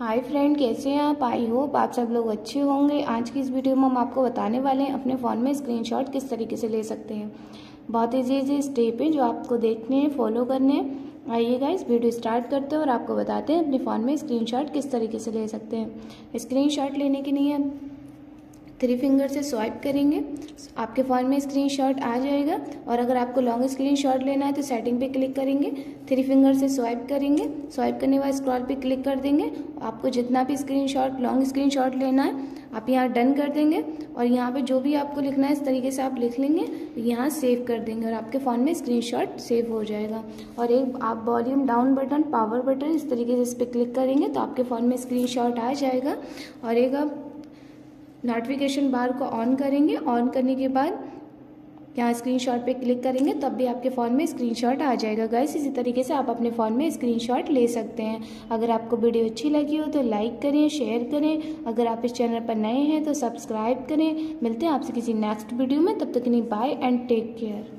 Hi friend, कैसे हैं आप? आई होप आप सब लोग अच्छे होंगे। आज की इस वीडियो में हम आपको बताने वाले हैं अपने फ़ोन में स्क्रीनशॉट किस तरीके से ले सकते हैं। बहुत इजी स्टेप है जो आपको देखने हैं, फॉलो करने हैं। आइए गाइस, वीडियो स्टार्ट करते हैं और आपको बताते हैं अपने फ़ोन में स्क्रीनशॉट किस तरीके से ले सकते हैं। स्क्रीनशॉट लेने के लिए थ्री फिंगर से स्वाइप करेंगे, आपके फ़ोन में स्क्रीनशॉट आ जाएगा। और अगर आपको लॉन्ग स्क्रीनशॉट लेना है तो सेटिंग पे क्लिक करेंगे, थ्री फिंगर से स्वाइप करेंगे, स्वाइप करने के बाद स्क्रॉल पे क्लिक कर देंगे। आपको जितना भी स्क्रीनशॉट, लॉन्ग स्क्रीनशॉट लेना है आप यहाँ डन कर देंगे और यहाँ पे जो भी आपको लिखना है इस तरीके से आप लिख लेंगे, यहाँ सेव कर देंगे और आपके फ़ोन में स्क्रीनशॉट सेव हो जाएगा। और एक आप volume down button, power button, इस तरीके से इस पर क्लिक करेंगे तो आपके फ़ोन में स्क्रीनशॉट आ जाएगा। और एक आप नोटिफिकेशन बार को ऑन करेंगे, ऑन करने के बाद यहाँ स्क्रीनशॉट पे क्लिक करेंगे तब भी आपके फ़ोन में स्क्रीनशॉट आ जाएगा। गाइस, इसी तरीके से आप अपने फ़ोन में स्क्रीनशॉट ले सकते हैं। अगर आपको वीडियो अच्छी लगी हो तो लाइक करें, शेयर करें। अगर आप इस चैनल पर नए हैं तो सब्सक्राइब करें। मिलते हैं आपसे किसी नेक्स्ट वीडियो में, तब तक के लिए बाय एंड टेक केयर।